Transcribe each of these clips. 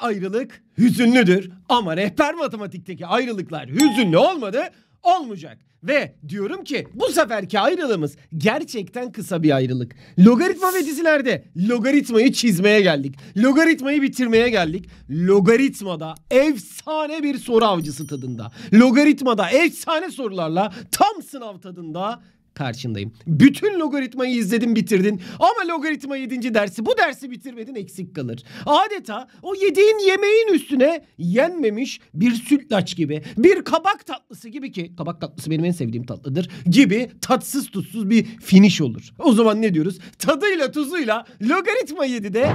ayrılık hüzünlüdür ama rehber matematikteki ayrılıklar hüzünlü olmadı, olmayacak. Ve diyorum ki bu seferki ayrılığımız gerçekten kısa bir ayrılık. Logaritma ve dizilerde logaritmayı çizmeye geldik. Logaritmayı bitirmeye geldik. Logaritmada efsane bir soru avcısı tadında. Logaritmada efsane sorularla tam sınav tadında karşındayım. Bütün logaritmayı izledin, bitirdin ama logaritma 7. dersi, bu dersi bitirmedin, eksik kalır. Adeta o yediğin yemeğin üstüne yenmemiş bir sütlaç gibi, bir kabak tatlısı gibi, ki kabak tatlısı benim en sevdiğim tatlıdır gibi tatsız tutsuz bir finish olur. O zaman ne diyoruz? Tadıyla tuzuyla logaritma 7'de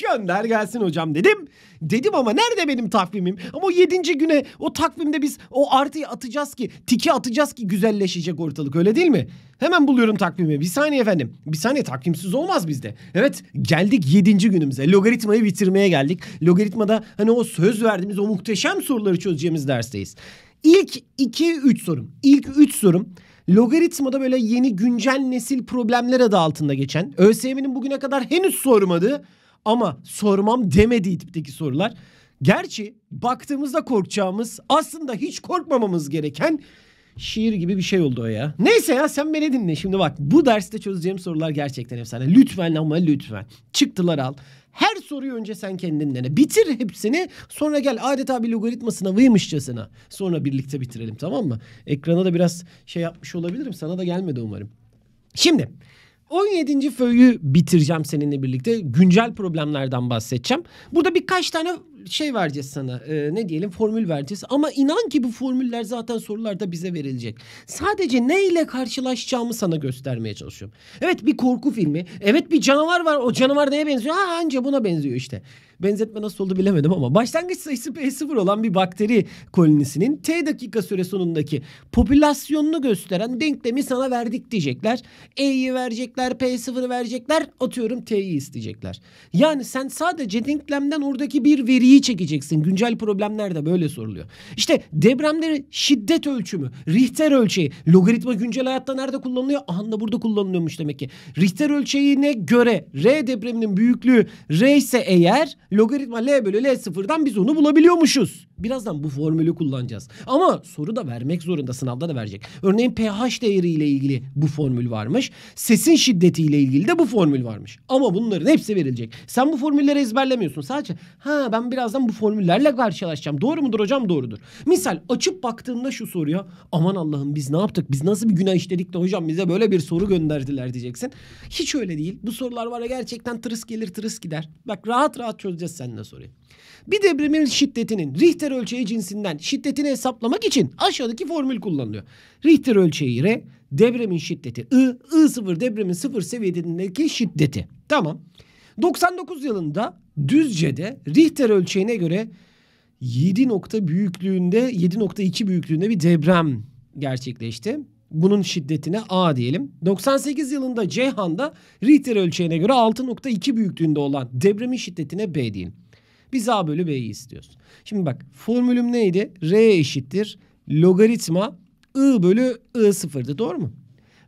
gönder gelsin hocam dedim. Dedim ama nerede benim takvimim? Ama o 7. güne o takvimde biz o artıyı atacağız ki, tiki atacağız ki güzelleşecek ortalık, öyle değil mi? Hemen buluyorum takvimi. Bir saniye efendim. Bir saniye, takvimsiz olmaz bizde. Evet, geldik 7. günümüze. Logaritmayı bitirmeye geldik. Logaritmada hani o söz verdiğimiz o muhteşem soruları çözeceğimiz dersteyiz. İlk 2-3 sorum. İlk 3 sorum logaritmada böyle yeni güncel nesil problemler adı altında geçen, ÖSYM'nin bugüne kadar henüz sormadığı ama sormam demediği tipteki sorular. Gerçi baktığımızda korkacağımız, aslında hiç korkmamamız gereken şiir gibi bir şey oldu o ya. Neyse ya, sen beni dinle. Şimdi bak, bu derste çözeceğim sorular gerçekten efsane. Lütfen ama lütfen. Çıktılar al. Her soruyu önce sen kendin dene. Bitir hepsini. Sonra gel, adeta bir logaritma sınavıymışçasına. Sonra birlikte bitirelim, tamam mı? Ekrana da biraz şey yapmış olabilirim. Sana da gelmedi umarım. Şimdi 17. föyü bitireceğim seninle birlikte. Güncel problemlerden bahsedeceğim. Burada birkaç tane şey vereceğiz sana. Ne diyelim? Formül vereceğiz. Ama inan ki bu formüller zaten sorularda bize verilecek. Sadece neyle karşılaşacağımı sana göstermeye çalışıyorum. Evet, bir korku filmi. Evet, bir canavar var. O canavar neye benziyor? Ha, anca buna benziyor işte. Benzetme nasıl oldu bilemedim ama başlangıç sayısı P0 olan bir bakteri kolonisinin T dakika süre sonundaki popülasyonunu gösteren denklemi sana verdik diyecekler. E'yi verecekler, P0'ı verecekler, atıyorum T'yi isteyecekler. Yani sen sadece denklemden oradaki bir veriyi çekeceksin. Güncel problemler de böyle soruluyor. İşte depremlerin şiddet ölçümü, Richter ölçeği, logaritma güncel hayatta nerede kullanılıyor? Aha da burada kullanılıyormuş demek ki. Richter ölçeğine göre R depreminin büyüklüğü R ise eğer, logaritma L bölü L0'dan biz onu bulabiliyormuşuz. Birazdan bu formülü kullanacağız. Ama soru da vermek zorunda. Sınavda da verecek. Örneğin pH değeriyle ilgili bu formül varmış. Sesin şiddetiyle ilgili de bu formül varmış. Ama bunların hepsi verilecek. Sen bu formülleri ezberlemiyorsun. Sadece ha, ben birazdan bu formüllerle karşılaşacağım. Doğru mudur hocam? Doğrudur. Misal açıp baktığında şu soruya, aman Allah'ım biz ne yaptık? Biz nasıl bir günah işledik de hocam bize böyle bir soru gönderdiler diyeceksin. Hiç öyle değil. Bu sorular var ya, gerçekten tırıs gelir tırıs gider. Bak, rahat rahat çözeceğiz seninle soruyu. Bir depremin şiddetinin Richter ölçeği cinsinden şiddetini hesaplamak için aşağıdaki formül kullanılıyor. Richter ölçeği R, depremin şiddeti I0 depremin 0 seviyesindeki şiddeti. Tamam. 99 yılında Düzce'de Richter ölçeğine göre 7.2 büyüklüğünde bir deprem gerçekleşti. Bunun şiddetine A diyelim. 98 yılında Ceyhan'da Richter ölçeğine göre 6.2 büyüklüğünde olan depremin şiddetine B diyelim. Biz A bölü B'yi istiyoruz. Şimdi bak, formülüm neydi? R eşittir logaritma I bölü I0'dı, doğru mu?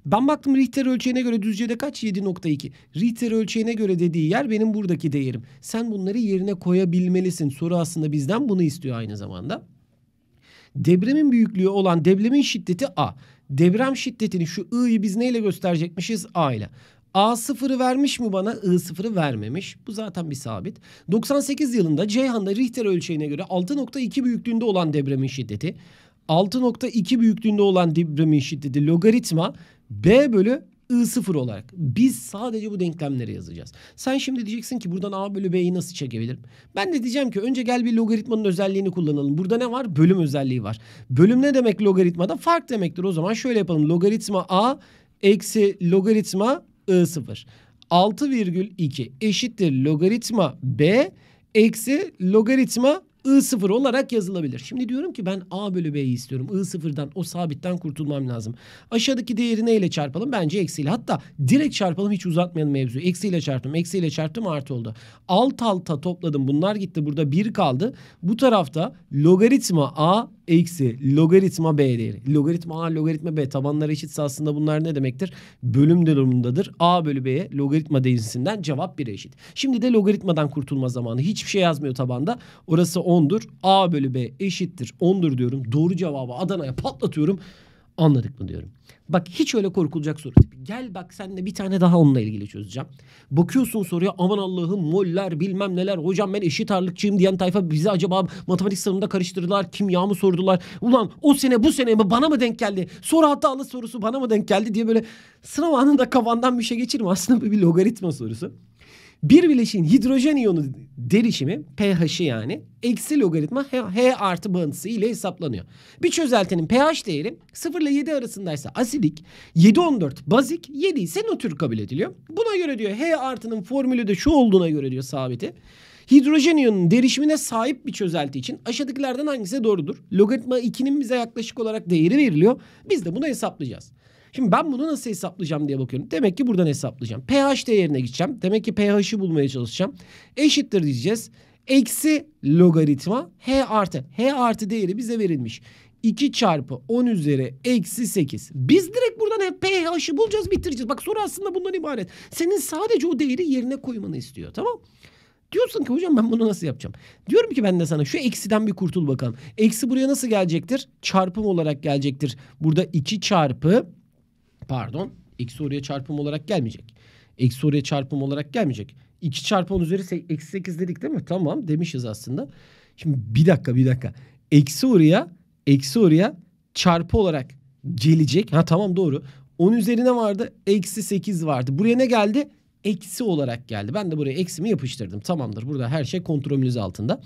Ben baktım Richter ölçeğine göre Düzce'de kaç? 7.2. Richter ölçeğine göre dediği yer benim buradaki değerim. Sen bunları yerine koyabilmelisin. Soru aslında bizden bunu istiyor aynı zamanda. Depremin büyüklüğü olan depremin şiddeti A. Deprem şiddetini, şu I'yi biz neyle gösterecekmişiz? A ile. A0'ı vermiş mi bana? I0'ı vermemiş. Bu zaten bir sabit. 98 yılında Ceyhan'da Richter ölçeğine göre 6.2 büyüklüğünde olan depremin şiddeti. 6.2 büyüklüğünde olan depremin şiddeti logaritma B bölü I0 olarak. Biz sadece bu denklemleri yazacağız. Sen şimdi diyeceksin ki buradan A bölü B'yi nasıl çekebilirim? Ben de diyeceğim ki önce gel bir logaritmanın özelliğini kullanalım. Burada ne var? Bölüm özelliği var. Bölüm ne demek logaritmada? Fark demektir. O zaman şöyle yapalım. Logaritma A eksi logaritma I0. 6,2 eşittir logaritma B eksi logaritma I0 olarak yazılabilir. Şimdi diyorum ki ben A bölü B'yi istiyorum. I0'dan, o sabitten kurtulmam lazım. Aşağıdaki değeri neyle çarpalım? Bence eksiyle. Hatta direkt çarpalım, hiç uzatmayalım mevzuyu. Eksiyle çarptım. Eksiyle çarptım, artı oldu. Alt alta topladım. Bunlar gitti. Burada 1 kaldı. Bu tarafta logaritma A eksi logaritma b değeri. Logaritmalar logaritma b tabanları eşitse aslında bunlar ne demektir? Bölüm durumundadır. A bölü b'ye logaritma değişisinden cevap 1'e eşit. Şimdi de logaritmadan kurtulma zamanı. Hiçbir şey yazmıyor tabanda. Orası 10'dur. A bölü b eşittir 10'dur diyorum. Doğru cevabı Adana'ya patlatıyorum. Anladık mı diyorum. Bak hiç öyle korkulacak soru tipi. Gel bak seninle bir tane daha onunla ilgili çözeceğim. Bakıyorsun soruya, aman Allah'ım moller bilmem neler. Hocam ben eşit ağırlıkçıyım diyen tayfa bizi acaba matematik sınavında karıştırdılar. Kimya mı sordular? Ulan o sene bu sene mi bana mı denk geldi? Soru hatalı sorusu bana mı denk geldi diye böyle sınav anında kafandan bir şey geçirme. Aslında bir logaritma sorusu. Bir bileşiğin hidrojen iyonu derişimi pH'i yani eksi logaritma H artı bağıntısı ile hesaplanıyor. Bir çözeltinin pH değeri 0 ile 7 arasındaysa asidik, 7,14 bazik, 7 ise nötr kabul ediliyor. Buna göre diyor H artının formülü de şu olduğuna göre diyor sabiti. Hidrojen iyonunun derişimine sahip bir çözelti için aşağıdakilerden hangisi doğrudur? Logaritma 2'nin bize yaklaşık olarak değeri veriliyor. Biz de bunu hesaplayacağız. Şimdi ben bunu nasıl hesaplayacağım diye bakıyorum. Demek ki buradan hesaplayacağım. pH değerine gideceğim. Demek ki pH'i bulmaya çalışacağım. Eşittir diyeceğiz. Eksi logaritma H artı. H artı değeri bize verilmiş. 2 çarpı 10 üzeri eksi 8. Biz direkt buradan hep pH'i bulacağız, bitireceğiz. Bak soru aslında bundan ibaret. Senin sadece o değeri yerine koymanı istiyor. Tamam mı? Diyorsun ki hocam ben bunu nasıl yapacağım? Diyorum ki ben de sana şu eksiden bir kurtul bakalım. Eksi buraya nasıl gelecektir? Çarpım olarak gelecektir. Burada 2 çarpı... Pardon. Eksi oraya çarpım olarak gelmeyecek. Eksi oraya çarpım olarak gelmeyecek. 2 çarpı 10 üzeri eksi 8 dedik değil mi? Tamam demişiz aslında. Şimdi bir dakika. Eksi oraya çarpı olarak gelecek. Ha tamam doğru. 10 üzerine vardı. Eksi 8 vardı. Buraya ne geldi? Eksi olarak geldi. Ben de buraya eksimi yapıştırdım. Tamamdır. Burada her şey kontrolümüz altında.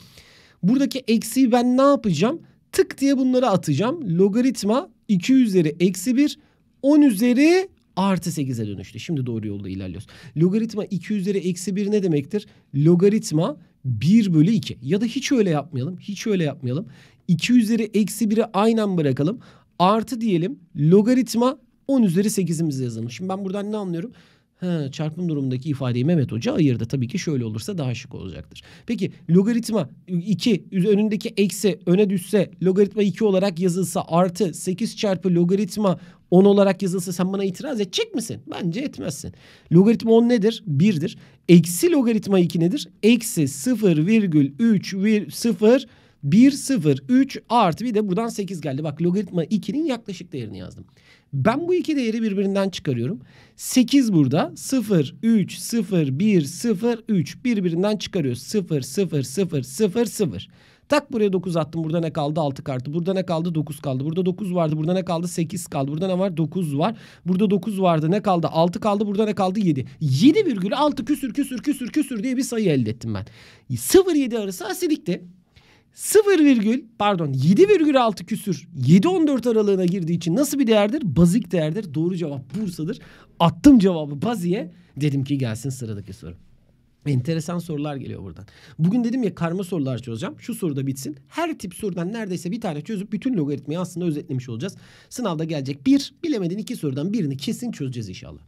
Buradaki eksiyi ben ne yapacağım? Tık diye bunları atacağım. Logaritma 2 üzeri eksi 1. 10 üzeri artı 8'e dönüştü. Şimdi doğru yolda ilerliyoruz. Logaritma 2 üzeri eksi 1 ne demektir? Logaritma 1 bölü 2. Ya da hiç öyle yapmayalım. 2 üzeri eksi 1'i aynen bırakalım. Artı diyelim. Logaritma 10 üzeri 8'imiz yazalım. Şimdi ben buradan ne anlıyorum? Çarpım durumundaki ifadeyi Mehmet Hoca ayırdı. Tabii ki şöyle olursa daha şık olacaktır. Peki logaritma 2 önündeki eksi öne düşse, logaritma 2 olarak yazılsa artı 8 çarpı logaritma 10 olarak yazılsa sen bana itiraz edecek misin? Bence etmezsin. Logaritma 10 nedir? 1'dir. Eksi logaritma 2 nedir? Eksi 0,310,3 artı bir de buradan 8 geldi. Bak logaritma 2'nin yaklaşık değerini yazdım. Ben bu iki değeri birbirinden çıkarıyorum. 8 burada. 0,3,0,1,0,3 birbirinden çıkarıyoruz. 0,0,0,0,0. Tak buraya 9 attım. Burada ne kaldı? 6 kartı. Burada ne kaldı? 9 kaldı. Burada 9 vardı. Burada ne kaldı? 8 kaldı. Burada ne var? 9 var. Burada 9 vardı. Ne kaldı? 6 kaldı. Burada ne kaldı? 7. 7,6 küsür diye bir sayı elde ettim ben. 0,7 arası asilikti. 7,6 küsür 7,14 aralığına girdiği için nasıl bir değerdir? Bazik değerdir. Doğru cevap Bursa'dır. Attım cevabı baziye. Dedim ki gelsin sıradaki soru. Enteresan sorular geliyor buradan. Bugün dedim ya karma sorular çözeceğim. Şu soruda bitsin. Her tip sorudan neredeyse bir tane çözüp bütün logaritmayı aslında özetlemiş olacağız. Sınavda gelecek bir, bilemediğin iki sorudan birini kesin çözeceğiz inşallah.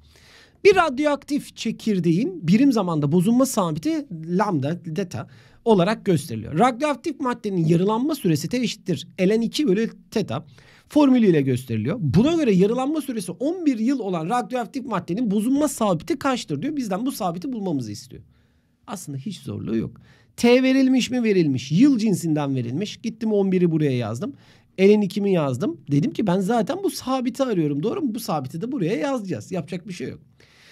Bir radyoaktif çekirdeğin birim zamanda bozulma sabiti lambda, delta olarak gösteriliyor. Radyoaktif maddenin yarılanma süresi T eşittir ln2 bölü teta formülüyle gösteriliyor. Buna göre yarılanma süresi 11 yıl olan radyoaktif maddenin bozulma sabiti kaçtır diyor. Bizden bu sabiti bulmamızı istiyor. Aslında hiç zorluğu yok. T verilmiş mi? Verilmiş. Yıl cinsinden verilmiş. Gittim 11'i buraya yazdım. ln2'mi yazdım. Dedim ki ben zaten bu sabiti arıyorum. Doğru mu? Bu sabiti de buraya yazacağız. Yapacak bir şey yok.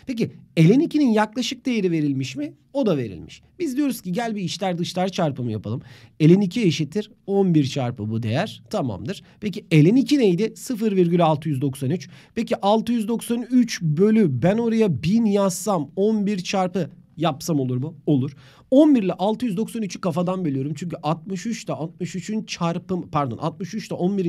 Peki ln2'nin yaklaşık değeri verilmiş mi? O da verilmiş. Biz diyoruz ki gel bir içler dışlar çarpımı yapalım. ln2 eşittir 11 çarpı bu değer. Tamamdır. Peki ln2 neydi? 0,693. Peki 693 bölü ben oraya 1000 yazsam 11 çarpı yapsam olur mu? Olur. 11 ile 693'ü kafadan bölüyorum. Çünkü 63 ile 11'in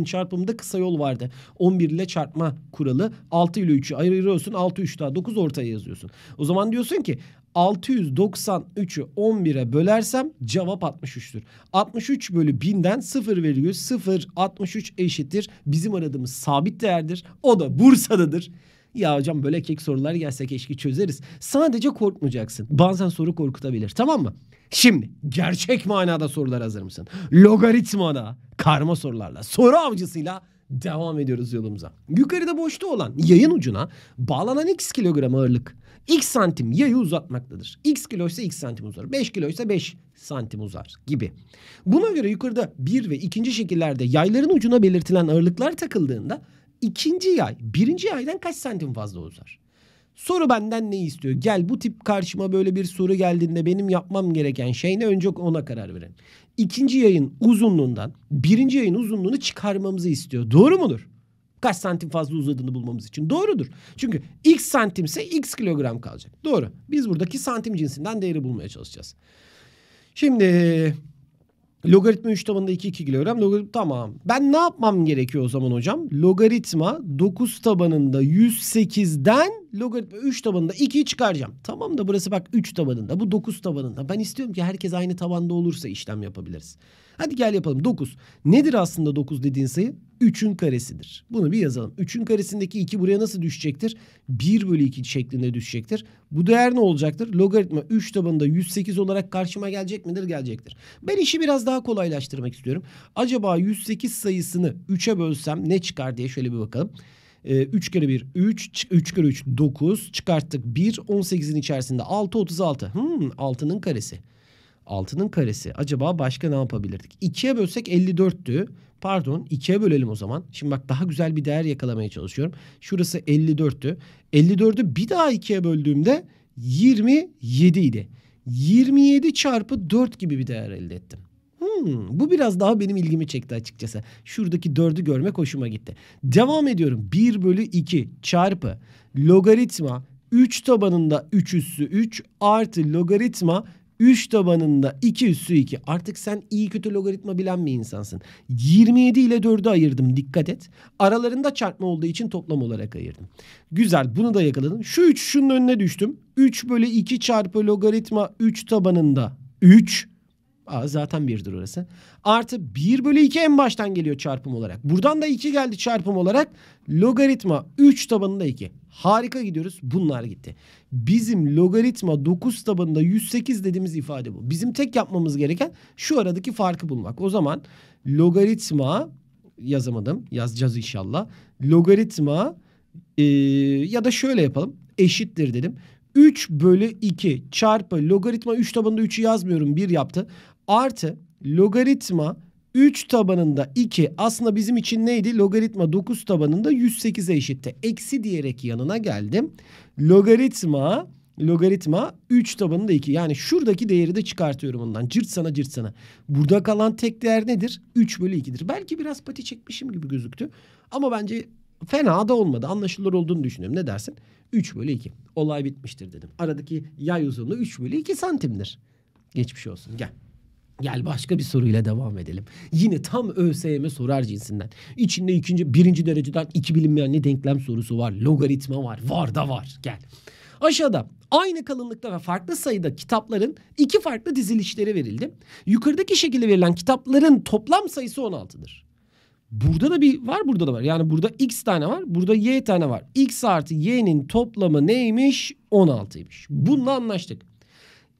çarpımında kısa yol vardı. 11 ile çarpma kuralı. 6 ile 3'ü ayırıyorsun. 6 3 daha 9 ortaya yazıyorsun. O zaman diyorsun ki 693'ü 11'e bölersem cevap 63'tür. 63 bölü 1000'den 0,063 eşittir. Bizim aradığımız sabit değerdir. O da Bursa'dadır. Ya hocam böyle kek sorular gelse keşke çözeriz. Sadece korkmayacaksın. Bazen soru korkutabilir. Tamam mı? Şimdi gerçek manada sorular hazır mısın? Logaritmada karma sorularla, soru avcısıyla devam ediyoruz yolumuza. Yukarıda boşta olan yayın ucuna bağlanan x kilogram ağırlık x santim yayı uzatmaktadır. X kilo ise x santim uzar. 5 kilo ise 5 santim uzar gibi. Buna göre yukarıda bir ve ikinci şekillerde yayların ucuna belirtilen ağırlıklar takıldığında ikinci yay birinci yaydan kaç santim fazla uzar? Soru benden ne istiyor? Gel bu tip karşıma böyle bir soru geldiğinde benim yapmam gereken şey ne? Önce ona karar verin. İkinci yayın uzunluğundan birinci yayın uzunluğunu çıkarmamızı istiyor. Doğru mudur? Kaç santim fazla uzadığını bulmamız için. Doğrudur. Çünkü x santimse x kilogram kalacak. Doğru. Biz buradaki santim cinsinden değeri bulmaya çalışacağız. Şimdi logaritma 3 tabanında 2 kilogram. Logaritma tamam. Ben ne yapmam gerekiyor o zaman hocam? Logaritma 9 tabanında 108'den logaritma 3 tabanında 2'yi çıkaracağım. Tamam da burası bak 3 tabanında. Bu 9 tabanında. Ben istiyorum ki herkes aynı tabanda olursa işlem yapabiliriz. Hadi gel yapalım. 9. Nedir aslında 9 dediğin sayı? 3'ün karesidir. Bunu bir yazalım. 3'ün karesindeki 2 buraya nasıl düşecektir? 1 bölü 2 şeklinde düşecektir. Bu değer ne olacaktır? Logaritma 3 tabanında 108 olarak karşıma gelecek midir? Gelecektir. Ben işi biraz daha kolaylaştırmak istiyorum. Acaba 108 sayısını 3'e bölsem ne çıkar diye şöyle bir bakalım. 3 kere 1 3, 3 kere 3 9 çıkarttık 1, 18'in içerisinde 6, 36. 6'nın karesi. 6'nın karesi. Acaba başka ne yapabilirdik? 2'ye bölsek 54'tü. Pardon 2'ye bölelim o zaman. Şimdi bak daha güzel bir değer yakalamaya çalışıyorum. Şurası 54'tü. 54'ü bir daha 2'ye böldüğümde 27 idi. 27 çarpı 4 gibi bir değer elde ettim. Bu biraz daha benim ilgimi çekti açıkçası. Şuradaki 4'ü görmek hoşuma gitti. Devam ediyorum. 1 bölü 2 çarpı logaritma 3 tabanında 3 üssü 3 artı logaritma 3 tabanında 2 üssü 2. Artık sen iyi kötü logaritma bilen bir insansın. 27 ile 4'ü ayırdım. Dikkat et. Aralarında çarpma olduğu için toplam olarak ayırdım. Güzel. Bunu da yakaladım. Şu 3 şunun önüne düştüm. 3 bölü 2 çarpı logaritma 3 tabanında 3. Zaten 1'dir orası. Artı 1 bölü 2 en baştan geliyor çarpım olarak. Buradan da 2 geldi çarpım olarak. Logaritma 3 tabanında 2. Harika gidiyoruz. Bunlar gitti. Bizim logaritma 9 tabanında 108 dediğimiz ifade bu. Bizim tek yapmamız gereken şu aradaki farkı bulmak. O zaman logaritma yazamadım. Yazacağız inşallah. Logaritma ya da şöyle yapalım. Eşittir dedim. 3 bölü 2 çarpı logaritma 3 tabanında 3'ü yazmıyorum 1 yaptı. Artı logaritma 3 tabanında 2 aslında bizim için neydi? Logaritma 9 tabanında 108'e eşitti. Eksi diyerek yanına geldim. Logaritma 3 tabanında 2. Yani şuradaki değeri de çıkartıyorum ondan. Cırt sana cırt sana. Burada kalan tek değer nedir? 3 bölü 2'dir. Belki biraz pati çekmişim gibi gözüktü. Ama bence fena da olmadı. Anlaşılır olduğunu düşünüyorum. Ne dersin? 3 bölü 2. Olay bitmiştir dedim. Aradaki yay uzunluğu 3 bölü 2 santimdir. Geçmiş olsun. Gel. Gel başka bir soruyla devam edelim. Yine tam ÖSYM sorar cinsinden. İçinde birinci dereceden iki bilinmeyenli denklem sorusu var. Logaritma var. Var da var. Gel. Aşağıda aynı kalınlıkta ve farklı sayıda kitapların iki farklı dizilişleri verildi. Yukarıdaki şekilde verilen kitapların toplam sayısı 16'dır. Burada da burada da var. Yani burada x tane var. Burada y tane var. X artı y'nin toplamı neymiş? 16'ymış. Bununla anlaştık.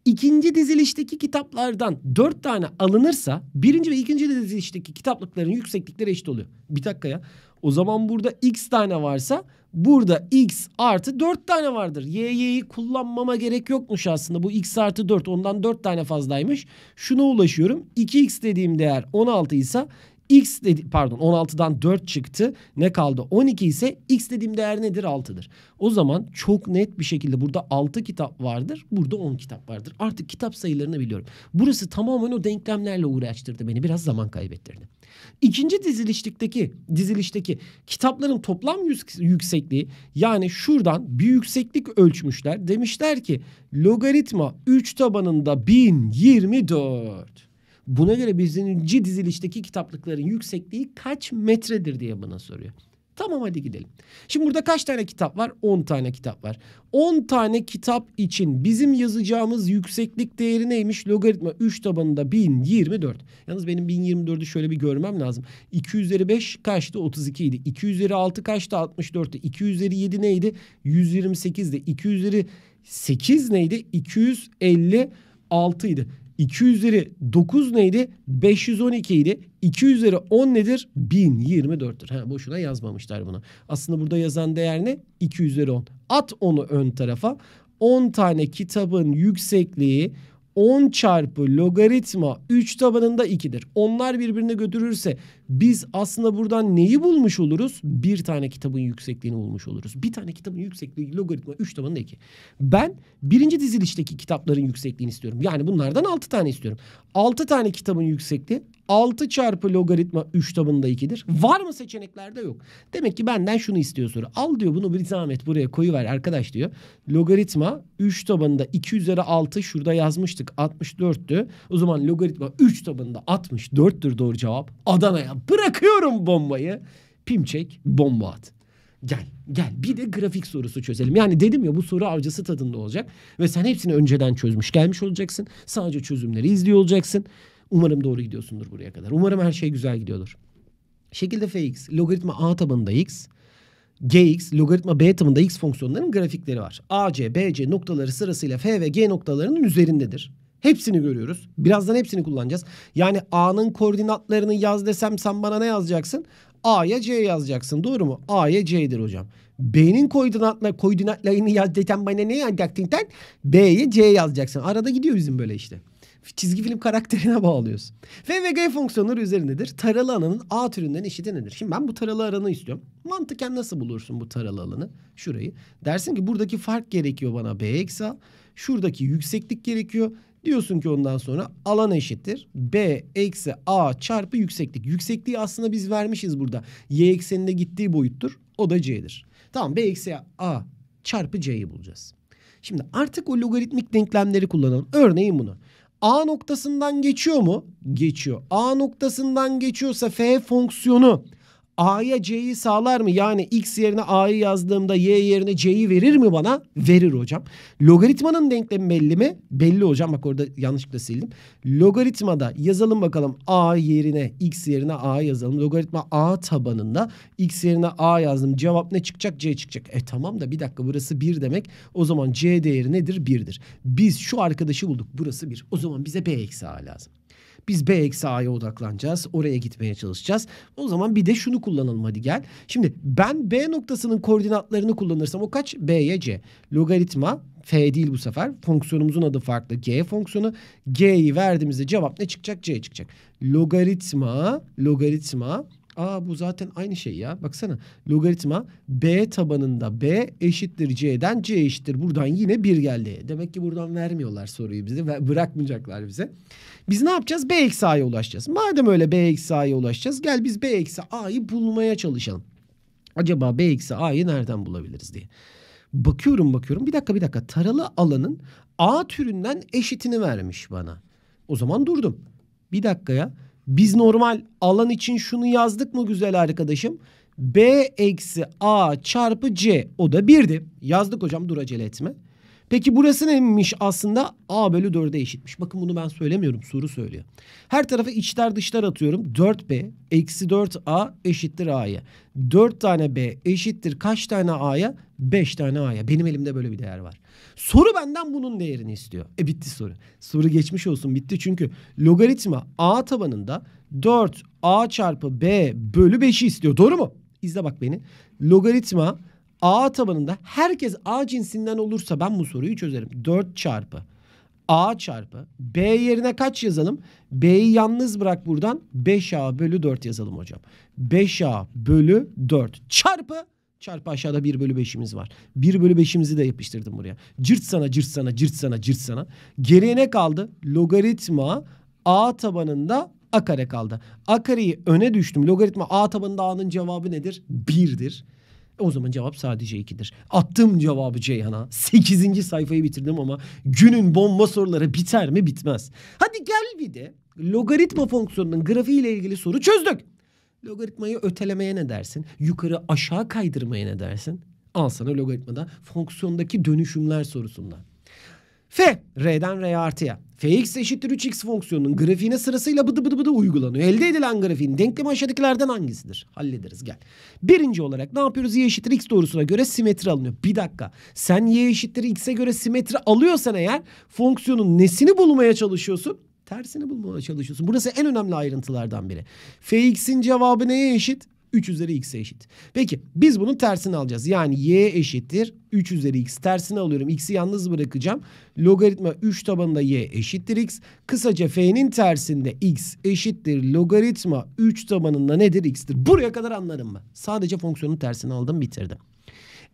İkinci dizilişteki kitaplardan 4 tane alınırsa birinci ve ikinci dizilişteki kitaplıkların yükseklikleri eşit oluyor. Bir dakika ya. O zaman burada x tane varsa burada x artı 4 tane vardır. Y'yi kullanmama gerek yokmuş aslında. Bu x artı 4 ondan 4 tane fazlaymış. Şuna ulaşıyorum. 2x dediğim değer 16 ise x dedi, pardon 16'dan 4 çıktı. Ne kaldı? 12 ise x dediğim değer nedir? 6'dır. O zaman çok net bir şekilde burada 6 kitap vardır. Burada 10 kitap vardır. Artık kitap sayılarını biliyorum. Burası tamamen o denklemlerle uğraştırdı beni. Biraz zaman kaybettirdi. İkinci dizilişteki kitapların toplam yüksekliği yani şuradan bir yükseklik ölçmüşler. Demişler ki logaritma 3 tabanında 1024. Buna göre birinci dizilişteki kitaplıkların yüksekliği kaç metredir diye bana soruyor. Tamam hadi gidelim. Şimdi burada kaç tane kitap var? 10 tane kitap var. 10 tane kitap için bizim yazacağımız yükseklik değeri neymiş? Logaritma 3 tabanında 1024. Yalnız benim 1024'ü şöyle bir görmem lazım. 2 üzeri 5 kaçtı? 32 idi. 2 üzeri 6 kaçtı? 64'tü. 2 üzeri 7 neydi? 128'di. 2 üzeri 8 neydi? 256 idi. 2 üzeri 9 neydi? 512 idi. 2 üzeri 10 nedir? 1024'tür. Ha, boşuna yazmamışlar bunu. Aslında burada yazan değer ne? 2 üzeri 10. At onu ön tarafa. 10 tane kitabın yüksekliği 10 çarpı logaritma 3 tabanında 2'dir. Onlar birbirine götürürse biz aslında buradan neyi bulmuş oluruz? Bir tane kitabın yüksekliğini bulmuş oluruz. Bir tane kitabın yüksekliği logaritma 3 tabanında 2. Ben birinci dizilişteki kitapların yüksekliğini istiyorum. Yani bunlardan 6 tane istiyorum. 6 tane kitabın yüksekliği 6 çarpı logaritma 3 tabanında 2'dir. Var mı seçeneklerde? Yok. Demek ki benden şunu istiyor soru. Al diyor, bunu bir zahmet buraya koyuver arkadaş diyor. Logaritma 3 tabanında 2 üzeri 6, şurada yazmıştık 64'tü. O zaman logaritma 3 tabanında 64'tür doğru cevap. Adana'ya bırakıyorum bombayı. Pimçek bomba at. Gel. Gel bir de grafik sorusu çözelim. Yani dedim ya, bu soru avcısı tadında olacak. Ve sen hepsini önceden çözmüş gelmiş olacaksın. Sadece çözümleri izliyor olacaksın. Umarım doğru gidiyorsundur buraya kadar. Umarım her şey güzel gidiyordur. Şekilde fx logaritma a tabanında x, gx logaritma b tabanında x fonksiyonlarının grafikleri var. ac, bc noktaları sırasıyla f ve g noktalarının üzerindedir. Hepsini görüyoruz. Birazdan hepsini kullanacağız. Yani a'nın koordinatlarını yaz desem sen bana ne yazacaksın? A'ya c yazacaksın, doğru mu? A'ya c'dir hocam. B'nin koordinatlarını yaz desem bana ne yazacaksın? B'ye c yazacaksın. Arada gidiyor bizim böyle işte. Çizgi film karakterine bağlıyoruz. F ve G fonksiyonları üzerindedir. Taralı alanın A türünden eşiti nedir? Şimdi ben bu taralı alanı istiyorum. Mantıken nasıl bulursun bu taralı alanı? Şurayı. Dersin ki buradaki fark gerekiyor bana B eksi A. Şuradaki yükseklik gerekiyor. Diyorsun ki ondan sonra alan eşittir B eksi A çarpı yükseklik. Yüksekliği aslında biz vermişiz burada. Y ekseninde gittiği boyuttur. O da C'dir. Tamam, B eksi A çarpı C'yi bulacağız. Şimdi artık o logaritmik denklemleri kullanalım. Örneğin bunu. A noktasından geçiyor mu? Geçiyor. A noktasından geçiyorsa f fonksiyonu a'ya c'yi sağlar mı? Yani x yerine a'yı yazdığımda y yerine c'yi verir mi bana? Verir hocam. Logaritmanın denklemi belli mi? Belli hocam. Bak orada yanlışlıkla sildim. Logaritmada yazalım bakalım. A yerine x yerine a yazalım. Logaritma a tabanında x yerine a yazdım. Cevap ne çıkacak? C çıkacak. E tamam da bir dakika, burası 1 demek. O zaman c değeri nedir? 1'dir. Biz şu arkadaşı bulduk. Burası 1. O zaman bize b eksi a lazım. Biz B eksi A'ya odaklanacağız. Oraya gitmeye çalışacağız. O zaman bir de şunu kullanalım, hadi gel. Şimdi ben B noktasının koordinatlarını kullanırsam o kaç? B'ye C. Logaritma F değil bu sefer. Fonksiyonumuzun adı farklı. G fonksiyonu. G'yi verdiğimizde cevap ne çıkacak? C çıkacak. Logaritma. Aa, bu zaten aynı şey ya. Baksana. Logaritma B tabanında B eşittir C'den, C eşittir. Buradan yine 1 geldi. Demek ki buradan vermiyorlar soruyu bize. Bırakmayacaklar bize. Biz ne yapacağız? B eksi A'ya ulaşacağız. Madem öyle B eksi A'ya ulaşacağız, gel biz B eksi A'yı bulmaya çalışalım. Acaba B eksi A'yı nereden bulabiliriz diye. Bakıyorum. Bir dakika. Taralı alanın A türünden eşitini vermiş bana. O zaman durdum. Bir dakika ya. Biz normal alan için şunu yazdık mı güzel arkadaşım? B eksi A çarpı C. O da 1'di. Yazdık hocam, dur acele etme. Peki burası neymiş aslında? A bölü 4'e eşitmiş. Bakın bunu ben söylemiyorum. Soru söylüyor. Her tarafa içler dışlar atıyorum. 4B eksi 4A eşittir A'ya. 4 tane B eşittir kaç tane A'ya? 5 tane A'ya. Benim elimde böyle bir değer var. Soru benden bunun değerini istiyor. E bitti soru. Soru geçmiş olsun, bitti. Çünkü logaritma A tabanında 4A çarpı B bölü 5'i istiyor. Doğru mu? İzle bak beni. Logaritma A tabanında herkes A cinsinden olursa ben bu soruyu çözerim. 4 çarpı A çarpı B yerine kaç yazalım? B'yi yalnız bırak buradan. 5A bölü 4 yazalım hocam. 5A bölü 4 çarpı aşağıda 1 bölü 5'imiz var. 1 bölü 5'imizi de yapıştırdım buraya. Cırt sana. Geriye ne kaldı? Logaritma A tabanında A kare kaldı. A kareyi öne düştüm. Logaritma A tabanında A'nın cevabı nedir? 1'dir. O zaman cevap sadece 2'dir. Attığım cevabı Ceyhan'a. 8. sayfayı bitirdim ama günün bomba soruları biter mi? Bitmez. Hadi gel bir de logaritma fonksiyonunun grafiği ile ilgili soru çözdük. Logaritmayı ötelemeye ne dersin? Yukarı aşağı kaydırmaya ne dersin? Al sana logaritmada fonksiyondaki dönüşümler sorusundan. F, R'den R'ye artıya. Fx eşittir 3x fonksiyonunun grafiğine sırasıyla bıdı uygulanıyor. Elde edilen grafiğin denklemi aşağıdakilerden hangisidir? Hallederiz, gel. Birinci olarak ne yapıyoruz? Y eşittir x doğrusuna göre simetri alınıyor. Bir dakika. Sen y eşittir x'e göre simetri alıyorsan eğer fonksiyonun nesini bulmaya çalışıyorsun? Tersini bulmaya çalışıyorsun. Burası en önemli ayrıntılardan biri. Fx'in cevabı neye eşit? 3 üzeri x'e eşit. Peki biz bunun tersini alacağız. Yani y eşittir 3 üzeri x. Tersini alıyorum. X'i yalnız bırakacağım. Logaritma 3 tabanında y eşittir x. Kısaca f'nin tersinde x eşittir logaritma 3 tabanında nedir? X'tir. Buraya kadar anladın mı? Sadece fonksiyonun tersini aldım, bitirdim.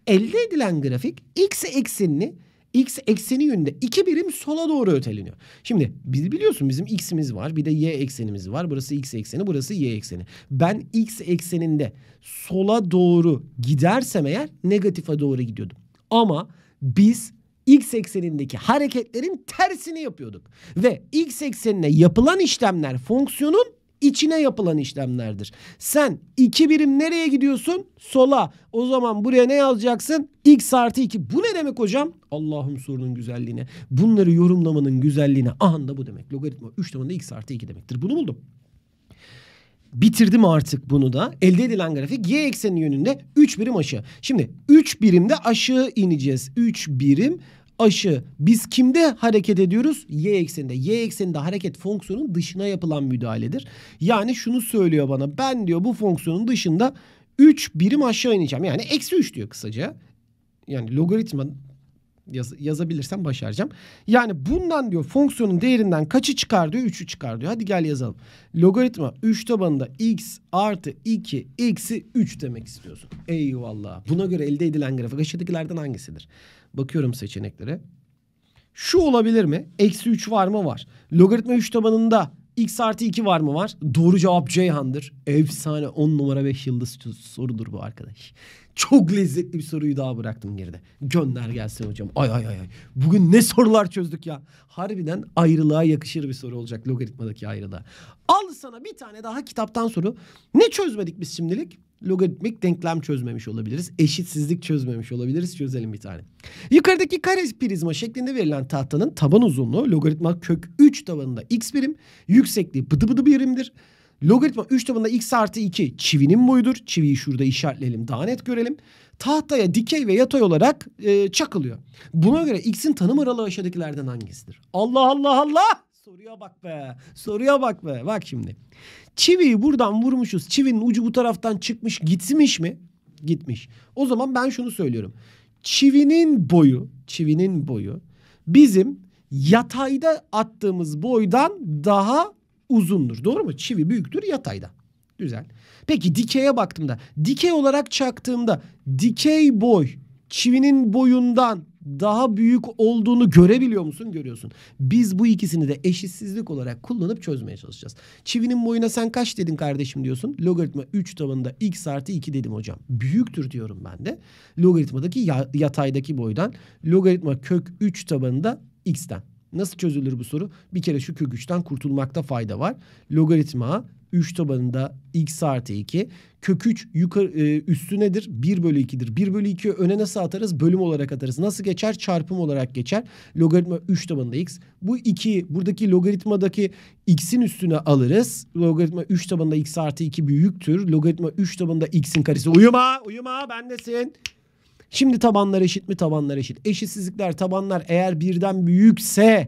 Elde edilen grafik x eksenini x ekseni yönünde 2 birim sola doğru öteleniyor. Şimdi biz biliyorsun bizim x'imiz var, bir de y eksenimiz var. Burası x ekseni, burası y ekseni. Ben x ekseninde sola doğru gidersem eğer negatife doğru gidiyordum. Ama biz x eksenindeki hareketlerin tersini yapıyorduk. Ve x eksenine yapılan işlemler fonksiyonun İçine yapılan işlemlerdir. Sen 2 birim nereye gidiyorsun? Sola. O zaman buraya ne yazacaksın? X artı 2. Bu ne demek hocam? Allah'ım sorunun güzelliğine. Bunları yorumlamanın güzelliğine. Ahanda bu demek. Logaritma 3 tabanında x artı 2 demektir. Bunu buldum. Bitirdim artık bunu da. Elde edilen grafik y ekseni yönünde 3 birim aşağı. Şimdi 3 birimde aşağı ineceğiz. 3 birim aşağı. Biz kimde hareket ediyoruz? Y ekseninde. Y ekseninde hareket fonksiyonun dışına yapılan müdahaledir. Yani şunu söylüyor bana. Ben diyor bu fonksiyonun dışında 3 birim aşağı ineceğim. Yani eksi 3 diyor kısaca. Yani logaritma yazabilirsem başaracağım. Yani bundan diyor fonksiyonun değerinden kaçı çıkar diyor? 3'ü çıkar diyor. Hadi gel yazalım. Logaritma 3 tabanında x artı 2 eksi 3 demek istiyorsun. Eyvallah. Buna göre elde edilen grafik aşağıdakilerden hangisidir? Bakıyorum seçeneklere. Şu olabilir mi? Eksi 3 var mı? Var. Logaritma 3 tabanında x artı 2 var mı? Var. Doğru cevap Ceyhan'dır. Efsane 10 numara 5 yıldız sorudur bu arkadaş. Çok lezzetli bir soruyu daha bıraktım geride. Gönder gelsin hocam. Ay. Bugün ne sorular çözdük ya. Harbiden ayrılığa yakışır bir soru olacak. Logaritmadaki ayrılığa. Al sana bir tane daha kitaptan soru. Ne çözmedik biz şimdilik? Logaritmik denklem çözmemiş olabiliriz. Eşitsizlik çözmemiş olabiliriz. Çözelim bir tane. Yukarıdaki kare prizma şeklinde verilen tahtanın taban uzunluğu logaritma kök 3 tabanında x birim. Yüksekliği bıdı bıdı birimdir. Logaritma 3 tabanında x artı 2 çivinin boyudur. Çiviyi şurada işaretleyelim. Daha net görelim. Tahtaya dikey ve yatay olarak çakılıyor. Buna göre x'in tanım aralığı aşağıdakilerden hangisidir? Allah! Soruya bak be. Bak şimdi. Çiviyi buradan vurmuşuz. Çivinin ucu bu taraftan çıkmış. Gitmiş mi? Gitmiş. O zaman ben şunu söylüyorum. Çivinin boyu bizim yatayda attığımız boydan daha uzundur. Doğru mu? Çivi büyüktür yatayda. Güzel. Peki dikeye baktığımda, dikey olarak çaktığımda dikey boy çivinin boyundan daha büyük olduğunu görebiliyor musun? Görüyorsun. Biz bu ikisini de eşitsizlik olarak kullanıp çözmeye çalışacağız. Çivinin boyuna sen kaç dedin kardeşim diyorsun. Logaritma 3 tabanında x artı 2 dedim hocam. Büyüktür diyorum ben de. Logaritmadaki yataydaki boydan. Logaritma kök 3 tabanında x'ten. Nasıl çözülür bu soru? Bir kere şu kök 3'ten kurtulmakta fayda var. Logaritma 3 tabanında x artı 2. Kök 3 üstü nedir? 1 bölü 2'dir. 1 bölü 2'yi öne nasıl atarız? Bölüm olarak atarız. Nasıl geçer? Çarpım olarak geçer. Logaritma 3 tabanında x. Bu 2'yi buradaki logaritmadaki x'in üstüne alırız. Logaritma 3 tabanında x artı 2 büyüktür. Logaritma 3 tabanında x'in karesi. Uyuma bendesin. Şimdi tabanlar eşit mi? Tabanlar eşit. Eşitsizlikler, tabanlar eğer birden büyükse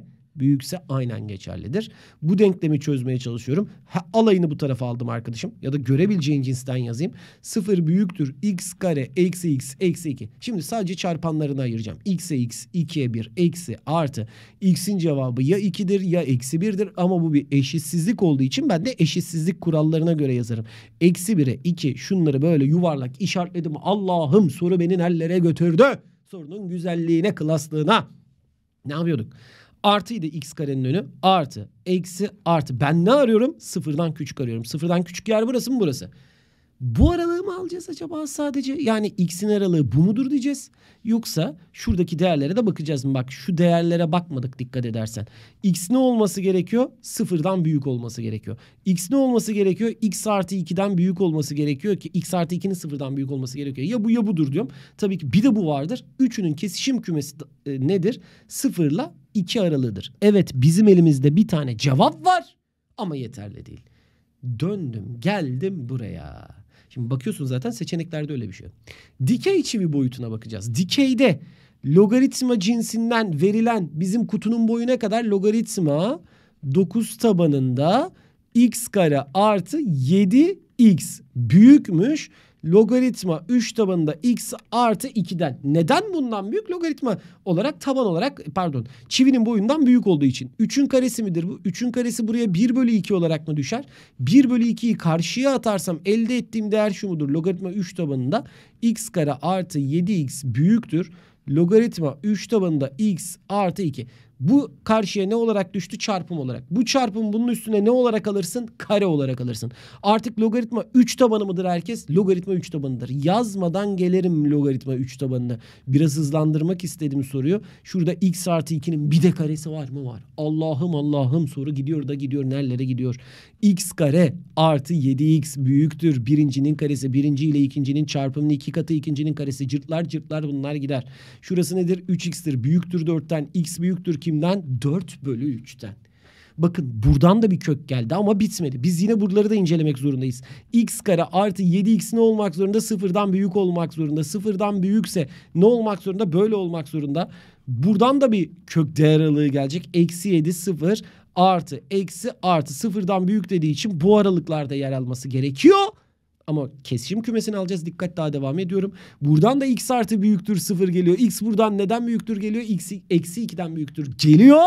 aynen geçerlidir. Bu denklemi çözmeye çalışıyorum. Alayını bu tarafa aldım arkadaşım. Ya da görebileceğin cinsten yazayım. 0 büyüktür x kare eksi x eksi 2. Şimdi sadece çarpanlarını ayıracağım. X'e x, 2'ye 1, eksi artı. X'in cevabı ya 2'dir ya eksi 1'dir. Ama bu bir eşitsizlik olduğu için ben de eşitsizlik kurallarına göre yazarım. Eksi 1'e 2 şunları böyle yuvarlak işaretledim. Allah'ım soru beni nerelere götürdü. Sorunun güzelliğine, klaslığına. Ne yapıyorduk? Artıydı x karenin önü. Artı, eksi, artı. Ben ne arıyorum? Sıfırdan küçük arıyorum. Sıfırdan küçük yer burası mı burası? Bu aralığı mı alacağız acaba sadece? Yani x'in aralığı bu mudur diyeceğiz. Yoksa şuradaki değerlere de bakacağız mı? Bak şu değerlere bakmadık dikkat edersen. X ne olması gerekiyor? Sıfırdan büyük olması gerekiyor. X ne olması gerekiyor? X artı 2'den büyük olması gerekiyor ki x artı 2'nin sıfırdan büyük olması gerekiyor. Ya bu ya budur diyorum. Tabii ki bir de bu vardır. Üçünün kesişim kümesi nedir? Sıfırla 2 aralığıdır. Evet bizim elimizde bir tane cevap var ama yeterli değil. Döndüm geldim buraya. Şimdi bakıyorsun zaten seçeneklerde öyle bir şey. Dikey çivi boyutuna bakacağız. Dikeyde logaritma cinsinden verilen bizim kutunun boyuna kadar logaritma 9 tabanında x kare artı 7x büyükmüş. Logaritma 3 tabanında x artı 2'den. Neden bundan büyük? Logaritma olarak taban olarak pardon çivinin boyundan büyük olduğu için. 3'ün karesi midir bu? 3'ün karesi buraya 1 bölü 2 olarak mı düşer? 1 bölü 2'yi karşıya atarsam elde ettiğim değer şu mudur? Logaritma 3 tabanında x kare artı 7x büyüktür. Logaritma 3 tabanında x artı 2. Bu karşıya ne olarak düştü? Çarpım olarak. Bu çarpım bunun üstüne ne olarak alırsın? Kare olarak alırsın. Artık logaritma 3 tabanı mıdır herkes? Logaritma 3 tabanıdır. Yazmadan gelelim logaritma 3 tabanına. Biraz hızlandırmak istedim soruyu. Şurada x artı 2'nin bir de karesi var mı? Var. Allah'ım Allah'ım soru gidiyor da gidiyor. Nerelere gidiyor? X kare artı 7x büyüktür. Birincinin karesi. Birinci ile ikincinin çarpımının iki katı. İkincinin karesi. Cırtlar cırtlar bunlar gider. Şurası nedir? 3x'tir. Büyüktür 4'ten. X büyüktür ki 4 bölü 3'ten. Bakın buradan da bir kök geldi ama bitmedi. Biz yine buraları da incelemek zorundayız. X kare artı 7x ne olmak zorunda? Sıfırdan büyük olmak zorunda. Sıfırdan büyükse ne olmak zorunda? Böyle olmak zorunda. Buradan da bir kök değer aralığı gelecek. Eksi 7 sıfır artı eksi artı sıfırdan büyük dediği için bu aralıklarda yer alması gerekiyor. Ama kesişim kümesini alacağız. Dikkat daha devam ediyorum. Buradan da x artı büyüktür 0 geliyor. X buradan neden büyüktür geliyor? X eksi 2'den büyüktür geliyor.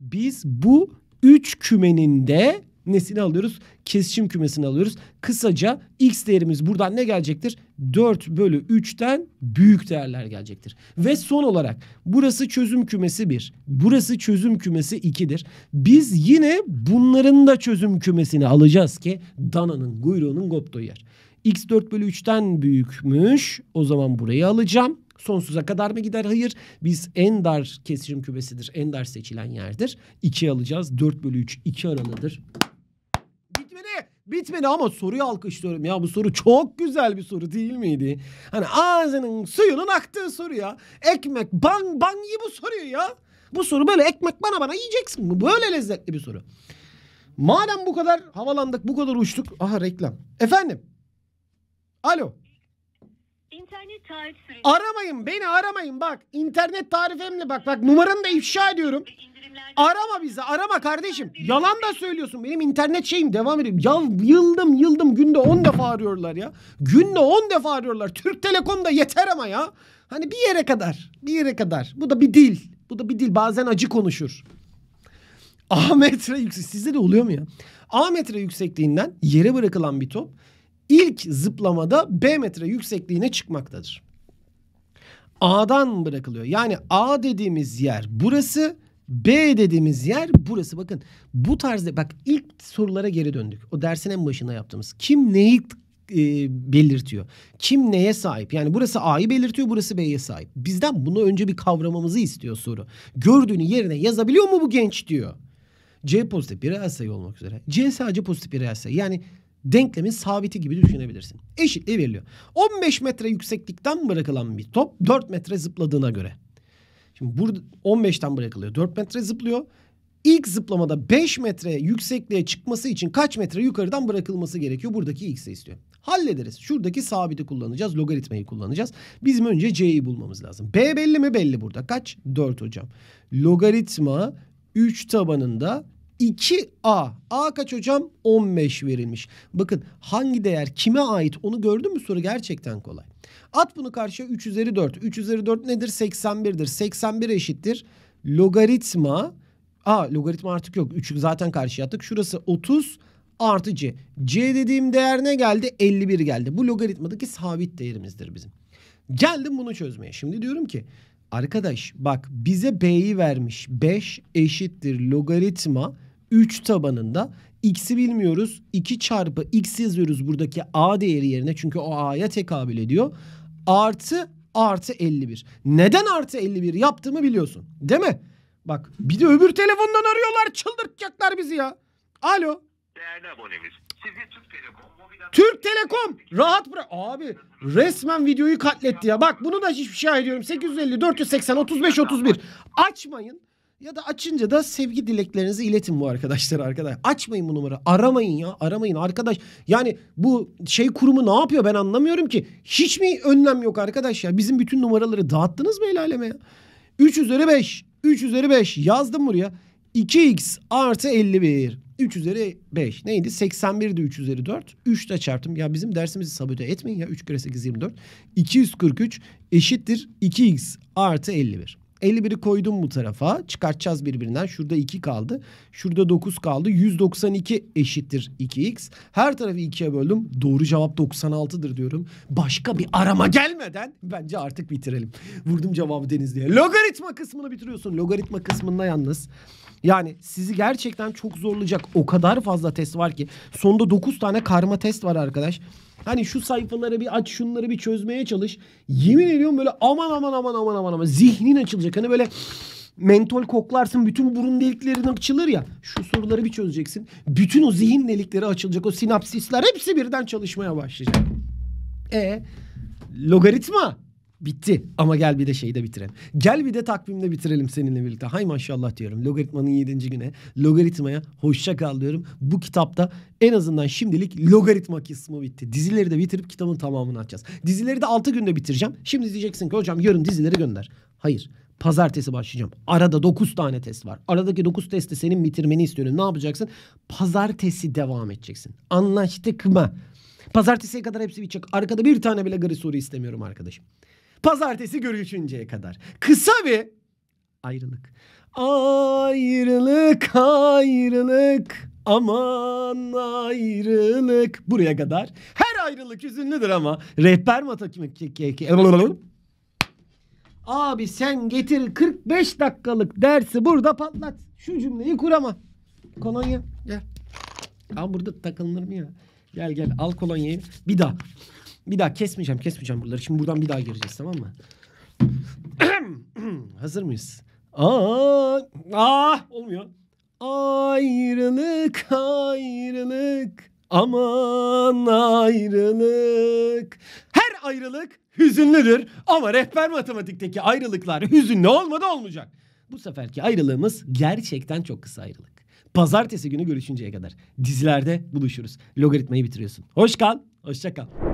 Biz bu 3 kümenin de nesini alıyoruz? Kesişim kümesini alıyoruz. Kısaca x değerimiz buradan ne gelecektir? 4 bölü 3'ten büyük değerler gelecektir. Ve son olarak burası çözüm kümesi 1. Burası çözüm kümesi 2'dir. Biz yine bunların da çözüm kümesini alacağız ki dananın kuyruğunun koptuğu yer. X 4 bölü 3'ten büyükmüş. O zaman burayı alacağım. Sonsuza kadar mı gider? Hayır. Biz en dar kesişim kümesidir. En dar seçilen yerdir. 2'yi alacağız. 4 bölü 3 2 aralığıdır. Bitmedi ama soruyu alkışlıyorum ya, bu soru çok güzel bir soru değil miydi? Hani ağzının suyunun aktığı soru ya. Ekmek bang bang ye bu soruyu ya. Bu soru böyle ekmek bana bana yiyeceksin. Böyle lezzetli bir soru. Madem bu kadar havalandık, bu kadar uçtuk. Aha reklam. Efendim. Alo. İnternet tarif süresi. Aramayın beni, aramayın bak. İnternet tarifemle bak numaranı da ifşa ediyorum. Arama bizi, arama kardeşim. Yalan da söylüyorsun. Benim internet şeyim devam ediyor. Ya yıldım günde 10 defa arıyorlar ya. Günde 10 defa arıyorlar. Türk Telekom'da yeter ama ya. Hani bir yere kadar. Bir yere kadar. Bu da bir dil. Bu da bir dil. Bazen acı konuşur. Ahmet Re yüksek. Sizde de oluyor mu ya? Ahmet Re yüksekliğinden yere bırakılan bir top ilk zıplamada B metre yüksekliğine çıkmaktadır. A'dan bırakılıyor. Yani A dediğimiz yer burası. B dediğimiz yer burası. Bakın bu tarzda bak ilk sorulara geri döndük. O dersin en başında yaptığımız. Kim neyi belirtiyor? Kim neye sahip? Yani burası A'yı belirtiyor, burası B'ye sahip. Bizden bunu önce bir kavramamızı istiyor soru. Gördüğünü yerine yazabiliyor mu bu genç diyor. C pozitif bir reel sayı olmak üzere. C sadece pozitif bir reel sayı. Yani denklemin sabiti gibi düşünebilirsin. Eşitliği veriliyor. 15 metre yükseklikten bırakılan bir top 4 metre zıpladığına göre. Şimdi burada 15'ten bırakılıyor. 4 metre zıplıyor. İlk zıplamada 5 metre yüksekliğe çıkması için kaç metre yukarıdan bırakılması gerekiyor? Buradaki x'i istiyor. Hallederiz. Şuradaki sabiti kullanacağız. Logaritmayı kullanacağız. Bizim önce c'yi bulmamız lazım. B belli mi? Belli burada. Kaç? 4 hocam. Logaritma 3 tabanında 2a. A kaç hocam? 15 verilmiş. Bakın hangi değer kime ait onu gördün mü? Soru gerçekten kolay. At bunu karşıya 3 üzeri 4. 3 üzeri 4 nedir? 81'dir. 81 eşittir. Logaritma. Logaritma artık yok. 3'ü zaten karşıya attık. Şurası 30 artı c. C dediğim değer ne geldi? 51 geldi. Bu logaritmadaki sabit değerimizdir bizim. Geldim bunu çözmeye. Şimdi diyorum ki arkadaş bak bize b'yi vermiş. 5 eşittir logaritma 3 tabanında. X'i bilmiyoruz. 2 çarpı x yazıyoruz buradaki a değeri yerine. Çünkü o a'ya tekabül ediyor. Artı 51. Neden artı 51 yaptığımı biliyorsun. Değil mi? Bak bir de öbür telefondan arıyorlar. Çıldırtacaklar bizi ya. Alo. Değerli abonemiz. Sizi Türk Telekom. Türk Telekom. Rahat bırak. Abi resmen videoyu katletti ya. Bak bunu da ifşa ediyorum. 850, 480, 35, 31. Açmayın. Ya da açınca da sevgi dileklerinizi iletin bu arkadaşlar. Açmayın bu numara. Aramayın ya. Aramayın arkadaş. Yani bu şey kurumu ne yapıyor ben anlamıyorum ki. Hiç mi önlem yok arkadaş ya? Bizim bütün numaraları dağıttınız mı el aleme ya? 3 üzeri 5. 3 üzeri 5. Yazdım buraya. 2x artı 51. 3 üzeri 5. Neydi? 81'di 3 üzeri 4. 3 de çarptım. Ya bizim dersimizi sabote etmeyin ya. 3 kere 8 24. 243 eşittir 2x artı 51. 51'i koydum bu tarafa. Çıkartacağız birbirinden. Şurada 2 kaldı. Şurada 9 kaldı. 192 eşittir 2x. Her tarafı 2'ye böldüm. Doğru cevap 96'dır diyorum. Başka bir arama gelmeden bence artık bitirelim. Vurdum cevabı Denizli'ye. Logaritma kısmını bitiriyorsun. Logaritma kısmında yalnız... Yani sizi gerçekten çok zorlayacak o kadar fazla test var ki. Sonda 9 tane karma test var arkadaş. Hani şu sayfaları bir aç, şunları bir çözmeye çalış. Yemin ediyorum böyle aman aman aman aman aman aman. Zihnin açılacak. Hani böyle mentol koklarsın, bütün burun deliklerin açılır ya. Şu soruları bir çözeceksin. Bütün o zihin delikleri açılacak. O sinapsisler hepsi birden çalışmaya başlayacak. Logaritma. Bitti ama gel bir de şeyi de bitirelim. Gel bir de takvimde bitirelim seninle birlikte. Hay maşallah diyorum. Logaritmanın 7. güne, logaritmaya hoşça kal diyorum. Bu kitapta en azından şimdilik logaritma kısmı bitti. Dizileri de bitirip kitabın tamamını açacağız. Dizileri de 6 günde bitireceğim. Şimdi diyeceksin ki hocam yarın dizileri gönder. Hayır. Pazartesi başlayacağım. Arada 9 tane test var. Aradaki 9 testi senin bitirmeni istiyorum. Ne yapacaksın? Pazartesi devam edeceksin. Anlaştık mı? Pazartesiye kadar hepsi bitecek. Arkada bir tane bile gri soru istemiyorum arkadaşım. Pazartesi görüşünceye kadar. Kısa bir ayrılık. Ayrılık, ayrılık. Aman ayrılık. Buraya kadar. Her ayrılık üzünlüdür ama. Rehber Matematik. Abi sen getir 45 dakikalık dersi burada patlat. Şu cümleyi kurama. Kolonya gel. Abi burada takılınır mı ya? Gel gel al kolonyayı. Bir daha. Bir daha kesmeyeceğim buraları. Şimdi buradan bir daha gireceğiz, tamam mı? Hazır mıyız? Olmuyor. Ayrılık, ayrılık. Aman ayrılık. Her ayrılık hüzünlüdür. Ama Rehber Matematik'teki ayrılıklar hüzünlü olmadan olmayacak. Bu seferki ayrılığımız gerçekten çok kısa ayrılık. Pazartesi günü görüşünceye kadar dizilerde buluşuruz. Logaritmayı bitiriyorsun. Hoş kal, hoşça kal.